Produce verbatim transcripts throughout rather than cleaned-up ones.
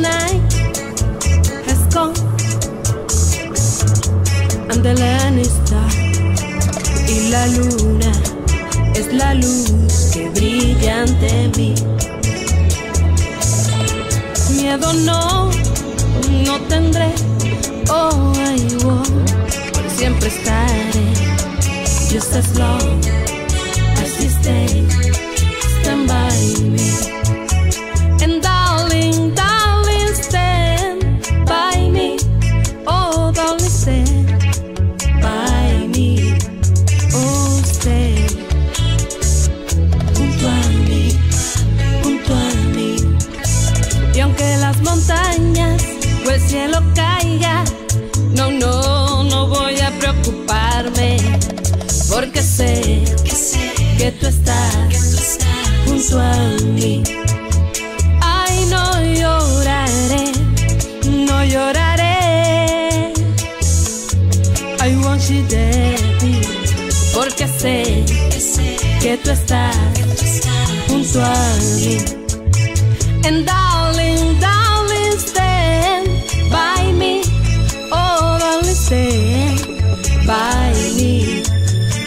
night has gone and the land is dark, y la luna es la luz que brilla ante mí. Miedo no, no tendré, oh, I won't, por siempre estaré, just as long as you stay, stand by me. And darling, darling, stand by me, oh, darling, stand by me, oh, stay junto a mí, junto a mí. Y aunque las montañas o el cielo caiga, no, no, no voy a preocuparme, porque sé que, sé que tú estás, que tú estás junto a mí. Ay, no lloraré, no lloraré, I want you there, porque sé que, sé que tú estás, que tú estás junto a mí. And darling, darling, stand by me, oh, darling, stand by me,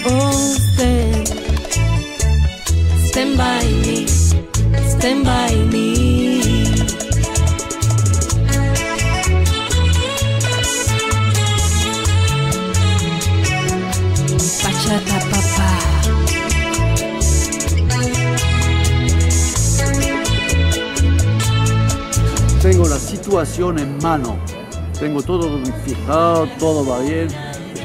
oh, stand, stand by me, stand by me. Bachata, papá. Tengo la situación en mano, tengo todo fijado, todo va bien,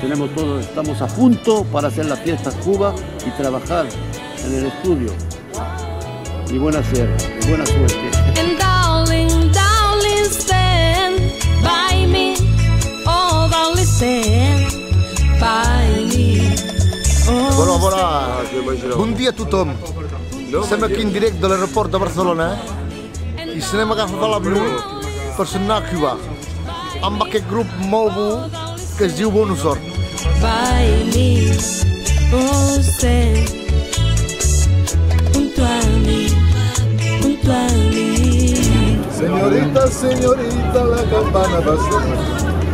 tenemos todo, estamos a punto para hacer las fiestas Cuba y trabajar en el estudio. Y buena suerte, y buena suerte. And darling, darling, stand by me, oh, darling, stand by me, oh. Bueno, bueno, buen día a tothom. Estem aquí en directo del aeropuerto de Barcelona. I anem a agafar l'avió per anar a Cuba amb aquest grup molt bo que es diu Buenasuerte. Baile, usted, junto a mí, junto a mí. Señorita, señorita, la campana va a sonar.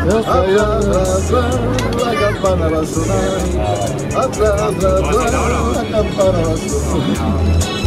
Atrás, atrás, la campana va a sonar. Atrás, atrás, la campana va a sonar.